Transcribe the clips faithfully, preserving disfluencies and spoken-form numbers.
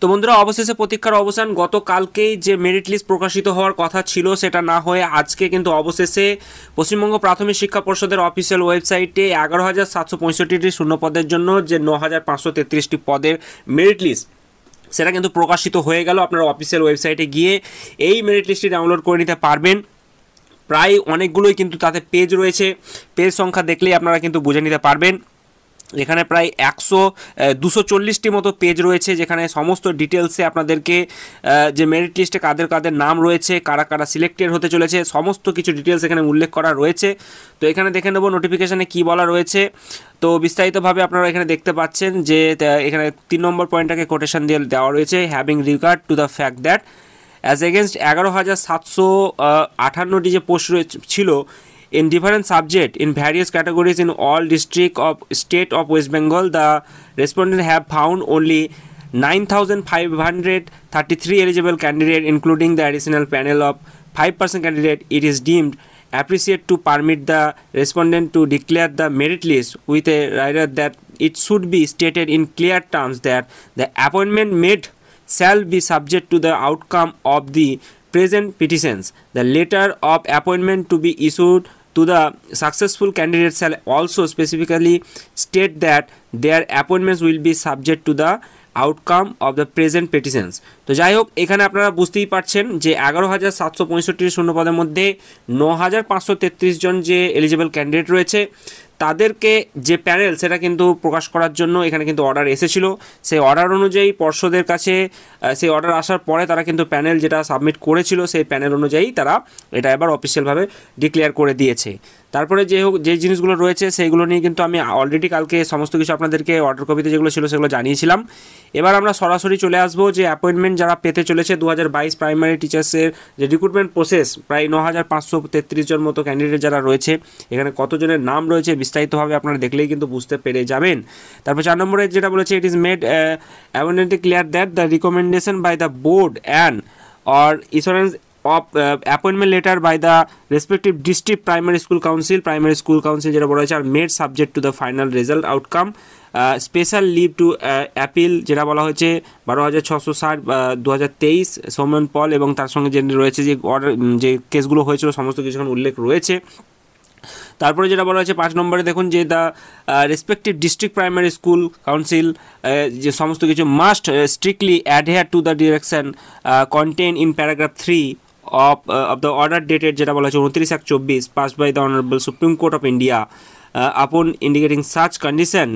তো বন্ধুরা, অবশেষে প্রতীক্ষার অবসান। গতকালকেই যে মেরিট লিস্ট প্রকাশিত হওয়ার কথা ছিল সেটা না হয়ে আজকে কিন্তু অবশেষে পশ্চিমবঙ্গ প্রাথমিক শিক্ষা পর্ষদের অফিসিয়াল ওয়েবসাইটে এগারো হাজার সাতশো পঁয়ষট্টিটি শূন্য পদের জন্য যে ন হাজার পাঁচশো তেত্রিশটি পদের মেরিট লিস্ট সেটা কিন্তু প্রকাশিত হয়ে গেল। আপনারা অফিসিয়াল ওয়েবসাইটে গিয়ে এই মেরিট লিস্টটি ডাউনলোড করে নিতে পারবেন। প্রায় অনেকগুলোই কিন্তু তাতে পেজ রয়েছে, পেজ সংখ্যা দেখলেই আপনারা কিন্তু বুঝে নিতে পারবেন। এখানে প্রায় একশো দুশো চল্লিশটি মতো পেজ রয়েছে, যেখানে সমস্ত ডিটেলসে আপনাদেরকে যে মেরিট লিস্টে কাদের কাদের নাম রয়েছে, কারা কারা সিলেক্টেড হতে চলেছে, সমস্ত কিছু ডিটেলস এখানে উল্লেখ করা রয়েছে। তো এখানে দেখে নেব নোটিফিকেশানে কী বলা রয়েছে। তো বিস্তারিতভাবে আপনারা এখানে দেখতে পাচ্ছেন যে এখানে তিন নম্বর পয়েন্টটাকে কোটেশন দিয়ে দেওয়া রয়েছে, having regard to the fact that as against এগারো হাজার সাতশো আটান্নটি যে পোস্ট ছিল in different subject in various categories in all district of state of West Bengal, the respondents have found only nine thousand five hundred thirty-three eligible candidate, including the additional panel of five percent candidate. It is deemed appropriate to permit the respondent to declare the merit list with a rider that it should be stated in clear terms that the appointment made shall be subject to the outcome of the present petitions. The letter of appointment to be issued to the successful candidate shall also specifically state that their appointments will be subject to the outcome of the present petitions. তো যাই হোক, এখানে আপনারা বুঝতেই পারছেন যে এগারো হাজার সাতশো পঁয়ষট্টি শূন্য পদের মধ্যে ন হাজার পাঁচশো তেত্রিশ জন যে এলিজিবল ক্যান্ডিডেট রয়েছে তাদেরকে যে প্যানেল সেটা কিন্তু প্রকাশ করার জন্য এখানে কিন্তু অর্ডার এসেছিল। সেই অর্ডার অনুযায়ী পর্ষদের কাছে সেই অর্ডার আসার পরে তারা কিন্তু প্যানেল যেটা সাবমিট করেছিল সেই প্যানেল অনুযায়ী তারা এটা এবার অফিসিয়ালভাবে ডিক্লেয়ার করে দিয়েছে। তারপরে যে হোক যে জিনিসগুলো রয়েছে সেইগুলো নিয়ে কিন্তু আমি অলরেডি কালকে সমস্ত কিছু আপনাদেরকে অর্ডার কপিতে যেগুলো ছিল সেগুলো জানিয়েছিলাম। এবার আমরা সরাসরি চলে আসবো যে অ্যাপয়েন্টমেন্ট যারা পেতে চলেছে দু হাজার বাইশ প্রাইমারি টিচার্সের যে রিক্রুটমেন্ট প্রসেস, প্রায় ন হাজার পাঁচশো তেত্রিশ জন মতো ক্যান্ডিডেট যারা রয়েছে এখানে কতজনের নাম রয়েছে বিস্তারিতভাবে আপনারা দেখলেই কিন্তু বুঝতে পেরে যাবেন। তারপর চার নম্বরে যেটা বলেছে, it is made abundantly clear that the recommendation by the board and or issuance of appointment letter by the respective district primary school council, primary school council যেটা বলা হয়েছে, are made subject to the final result outcome. Special leave to appeal যেটা বলা হয়েছে বারো হাজার ছশো ষাট দু হাজার তেইশ সৌমেন পল এবং তার সঙ্গে যে রয়েছে যে অর্ডার যে কেসগুলো হয়েছিল সমস্ত কিছু উল্লেখ রয়েছে। তারপরে যেটা বলা হয়েছে পাঁচ নম্বরে দেখুন যে the respective district primary school council যে সমস্ত কিছু must strictly adhere to the direction content in paragraph three of of the order dated যেটা বলা হয়েছে উনত্রিশ এক চব্বিশ pass by the honourable Supreme Court of India upon indicating সার্চ condition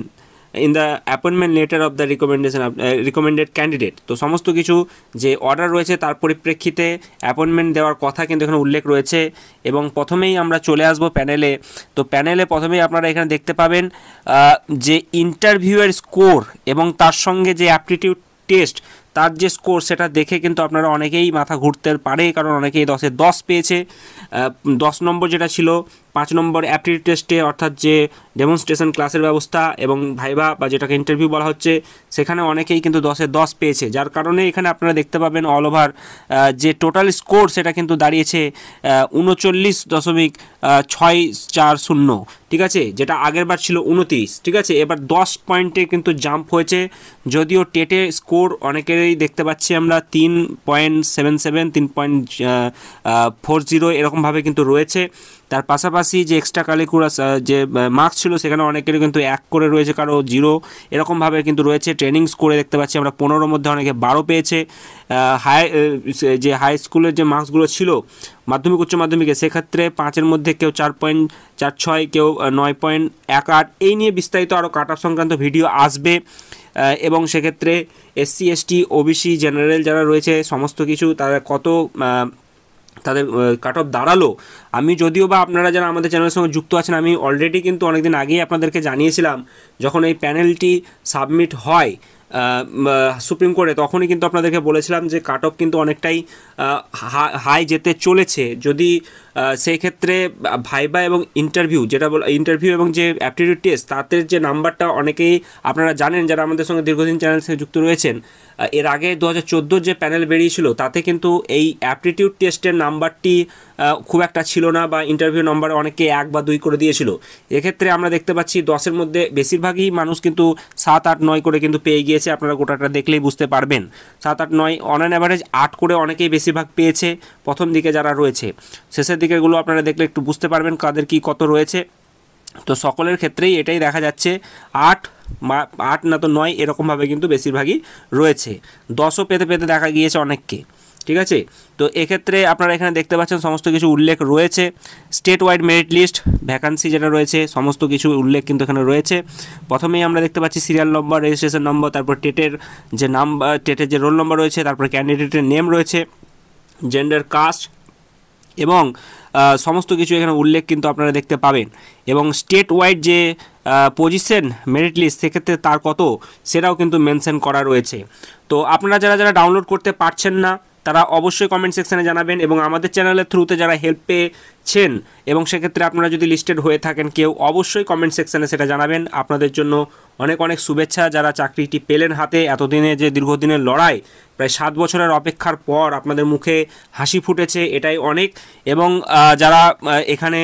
in the appointment letter of the recommendation recommended candidate. তো সমস্ত কিছু যে অর্ডার রয়েছে তার পরিপ্রেক্ষিতে অ্যাপয়েন্টমেন্ট দেওয়ার কথা কিন্তু এখানে উল্লেখ রয়েছে। এবং প্রথমেই আমরা চলে আসবো প্যানেলে। তো প্যানেলে প্রথমেই আপনারা এখানে দেখতে পাবেন যে ইন্টারভিউয়ের স্কোর এবং তার সঙ্গে যে অ্যাপটিটিউড টেস্ট তার যে স্কোর সেটা দেখে কিন্তু আপনারা অনেকেই মাথা ঘুরতে পারে, কারণ অনেকেই দশে দশ পেয়েছে। দশ নম্বর যেটা ছিল পাঁচ নম্বর অ্যাপটিটিউড টেস্টে অর্থাৎ যে ডেমনস্ট্রেশন ক্লাসের ব্যবস্থা এবং ভাইভা বা যেটাকে ইন্টারভিউ বলা হচ্ছে সেখানে অনেকেই কিন্তু দশে দশ পেয়েছে, যার কারণে এখানে আপনারা দেখতে পাবেন অল ওভার যে টোটাল স্কোর সেটা কিন্তু দাঁড়িয়েছে উনচল্লিশ দশমিক ছয় চার শূন্য, ঠিক আছে, যেটা আগের বার ছিল উনত্রিশ, ঠিক আছে। এবার দশ পয়েন্টে কিন্তু জাম্প হয়েছে, যদিও টেটে স্কোর অনেকেরই দেখতে পাচ্ছি আমরা তিন পয়েন্ট সেভেন সেভেন তিন পয়েন্ট ফোর জিরো এরকমভাবে কিন্তু রয়েছে। তার পাশাপাশি যে এক্সট্রা কারিকুলার যে মার্কস ছিল সেখানে অনেকেরই কিন্তু এক করে রয়েছে, কারো জিরো এরকমভাবে কিন্তু রয়েছে। ট্রেনিং স্কোরে দেখতে পাচ্ছি আমরা পনেরোর মধ্যে অনেকে বারো পেয়েছে। হাই যে হাই স্কুলের যে মার্কসগুলো ছিল মাধ্যমিক উচ্চ মাধ্যমিকে সেক্ষেত্রে পাঁচের মধ্যে কেউ চার পয়েন্ট চার ছয় কেউ নয় পয়েন্ট এক আট। এই নিয়ে বিস্তারিত আরও কাট অফ সংক্রান্ত ভিডিও আসবে এবং সেক্ষেত্রে এসসি এসটি ওবিসি জেনারেল যারা রয়েছে সমস্ত কিছু তারা কত তাদের কাট অফ দাঁড়ালো। আমি যদিও বা আপনারা যারা আমাদের চ্যানেলের সঙ্গে যুক্ত আছেন আমি অলরেডি কিন্তু অনেকদিন আগেই আপনাদেরকে জানিয়েছিলাম, যখন এই প্যানেলটি সাবমিট হয় সুপ্রিম কোর্টে তখনই কিন্তু আপনাদেরকে বলেছিলাম যে কাট অফ কিন্তু অনেকটাই হাই যেতে চলেছে। যদি সেই ক্ষেত্রে ভাইবা এবং ইন্টারভিউ যেটা বল ইন্টারভিউ এবং যে অ্যাপটিটিউড টেস্ট তাদের যে নাম্বারটা অনেকেই আপনারা জানেন যারা আমাদের সঙ্গে দীর্ঘদিন চ্যানেল সঙ্গে যুক্ত রয়েছেন, এর আগে দু হাজার চোদ্দোর যে প্যানেল বেরিয়েছিল তাতে কিন্তু এই অ্যাপটিটিউড টেস্টের নাম্বারটি খুব একটা ছিল না বা ইন্টারভিউ নম্বরে অনেকে এক বা দুই করে দিয়েছিল। এক্ষেত্রে আমরা দেখতে পাচ্ছি দশের মধ্যে বেশিরভাগই মানুষ কিন্তু সাত আট নয় করে কিন্তু পেয়ে গিয়েছে। আপনারা গোটাটা দেখলেই বুঝতে পারবেন সাত আট নয় অন অ্যান অ্যাভারেজ আট করে অনেকেই বেশিরভাগ পেয়েছে প্রথম দিকে যারা রয়েছে। শেষের দিকেগুলো আপনারা দেখলে একটু বুঝতে পারবেন কাদের কি কত রয়েছে। তো সকলের ক্ষেত্রেই এটাই দেখা যাচ্ছে আট আট না তো নয় এরকমভাবে কিন্তু বেশিরভাগই রয়েছে। দশও পেতে পেতে দেখা গিয়েছে অনেককে, ঠিক আছে। তো এক্ষেত্রে আপনারা এখানে দেখতে পাচ্ছেন সমস্ত কিছু উল্লেখ রয়েছে, state wide merit list vacancy যেটা রয়েছে সমস্ত কিছু উল্লেখ কিন্তু এখানে রয়েছে। প্রথমেই আমরা দেখতে পাচ্ছি সিরিয়াল নম্বর, রেজিস্ট্রেশন নম্বর, তারপর টেটের যে নাম্বার টেটের যে রোল নম্বর রয়েছে, তারপর ক্যান্ডিডেটের নেম রয়েছে, জেন্ডার, কাস্ট এবং সমস্ত কিছু এখানে উল্লেখ কিন্তু আপনারা দেখতে পাবেন। এবং স্টেট ওয়াইড যে পজিশন মেরিট লিস্ট সেক্ষেত্রে তার কত সেটাও কিন্তু মেনশন করা রয়েছে। তো আপনারা যারা যারা ডাউনলোড করতে পারছেন না তারা অবশ্যই কমেন্ট সেকশানে জানাবেন, এবং আমাদের চ্যানেলের থ্রুতে যারা হেল্প পেয়েছেন এবং সেক্ষেত্রে আপনারা যদি লিস্টেড হয়ে থাকেন কেউ অবশ্যই কমেন্ট সেকশানে সেটা জানাবেন। আপনাদের জন্য অনেক অনেক শুভেচ্ছা যারা চাকরিটি পেলেন হাতে। এতদিনে যে দীর্ঘদিনের লড়াই, প্রায় সাত বছরের অপেক্ষার পর আপনাদের মুখে হাসি ফুটেছে, এটাই অনেক। এবং যারা এখানে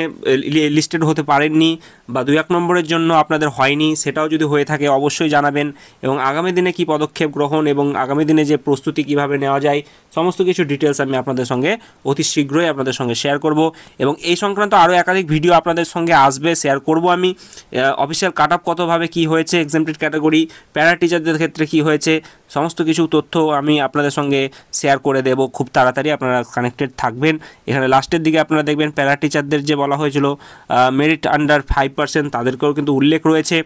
লিস্টেড হতে পারেননি বা দুই এক নম্বরের জন্য আপনাদের হয়নি সেটাও যদি হয়ে থাকে অবশ্যই জানাবেন, এবং আগামী দিনে কি পদক্ষেপ গ্রহণ এবং আগামী দিনে যে প্রস্তুতি কিভাবে নেওয়া যায় সমস্ত কিছু ডিটেলস আমি আপনাদের সঙ্গে অতি শীঘ্রই আপনাদের সঙ্গে শেয়ার করব। এবং এই সংক্রান্ত আরও একাধিক ভিডিও আপনাদের সঙ্গে আসবে, শেয়ার করব আমি। অফিসিয়াল কাট আপ কতভাবে কী হয়েছে, এক্সামটেড ক্যাটাগরি, প্যারা টিচারদের ক্ষেত্রে কী হয়েছে সমস্ত কিছু তথ্য আমি আপনাদের সঙ্গে শেয়ার করে দেব খুব তাড়াতাড়ি। আপনারা কানেক্টেড থাকবেন। এখানে লাস্টের দিকে আপনারা দেখবেন প্যারা টিচারদের যে বলা হয়েছিল মেরিট আন্ডার ফাইভ পার্সেন্ট তাদেরকেও কিন্তু উল্লেখ রয়েছে।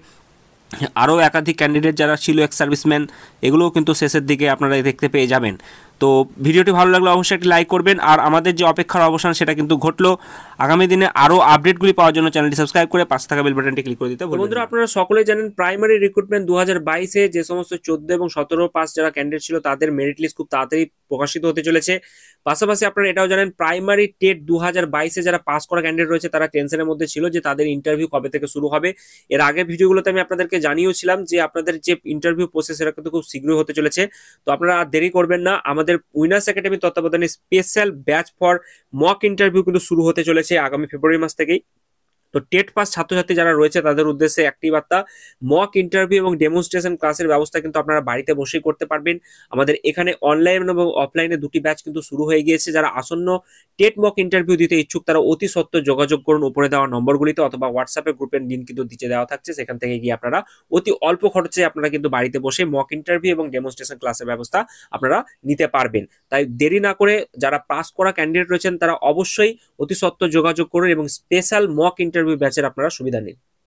আরও একাধিক ক্যান্ডিডেট যারা ছিল এক্স সার্ভিসম্যান এগুলোও কিন্তু শেষের দিকে আপনারা দেখতে পেয়ে যাবেন। তো ভিডিওটি ভালো লাগলে অবশ্যই একটি লাইক করবেন, আর আমাদের যে অপেক্ষার অবসান সেটা কিন্তু ঘটলো। আগামী দিনে আরও আপডেটগুলি পাওয়ার জন্য চ্যানেলটি সাবস্ক্রাইব করে পাশে থাকা বেল বাটনটি ক্লিক করে দিতে ভুলবেন না। বন্ধুরা আপনারা সকলেই জানেন প্রাইমারি রিক্রুটমেন্ট দু হাজার বাইশে যে সমস্ত চোদ্দো এবং সতেরো পাস যারা ক্যান্ডিডেট ছিল তাদের মেরিট লিস্ট খুব তাড়াতাড়ি প্রকাশিত হতে চলেছে। পাশাপাশি আপনারা এটাও জানেন প্রাইমারি টেট দু হাজার বাইশে যারা পাস করা ক্যান্ডিডেট রয়েছে তারা টেনশনের মধ্যে ছিল যে তাদের ইন্টারভিউ কবে থেকে শুরু হবে। এর আগের ভিডিওগুলোতে আমি আপনাদেরকে জানিয়েছিলাম যে আপনাদের যে ইন্টারভিউ প্রসেস সেটা কিন্তু খুব শীঘ্রই হতে চলেছে। তো আপনারা আর দেরি করবেন না। আমাদের উইনার্স একাডেমি তত্ত্বাবধানে special batch for mock interview কিন্তু শুরু হতে চলেছে আগামী ফেব্রুয়ারি মাস থেকেই। তো টেট পাস ছাত্রছাত্রী যারা রয়েছে তাদের উদ্দেশ্যে একটি বার্তা, মক ইন্টারভিউ এবং ডেমনস্ট্রেশন ক্লাসের ব্যবস্থা কিন্তু আপনারা বাড়িতে বসেই করতে পারবেন। আমাদের এখানে অনলাইন এবং অফলাইনে দুটি ব্যাচ কিন্তু শুরু হয়ে গিয়েছে। যারা আসন্ন টেট মক ইন্টারভিউ দিতে ইচ্ছুক তারা অতি সত্বর যোগাযোগ করুন উপরে দেওয়া নম্বরগুলিতে, অথবা হোয়াটসঅ্যাপে গ্রুপের লিঙ্ক কিন্তু দিতে দেওয়া থাকছে, সেখান থেকে গিয়ে আপনারা অতি অল্প খরচে আপনারা কিন্তু বাড়িতে বসে মক ইন্টারভিউ এবং ডেমনস্ট্রেশন ক্লাসের ব্যবস্থা আপনারা নিতে পারবেন। তাই দেরি না করে যারা পাস করা ক্যান্ডিডেট রয়েছেন তারা অবশ্যই অতি সত্বর যোগাযোগ করুন এবং স্পেশাল মক ইন্টারভিউ ব্যাচের আপনারা সুবিধা নিন।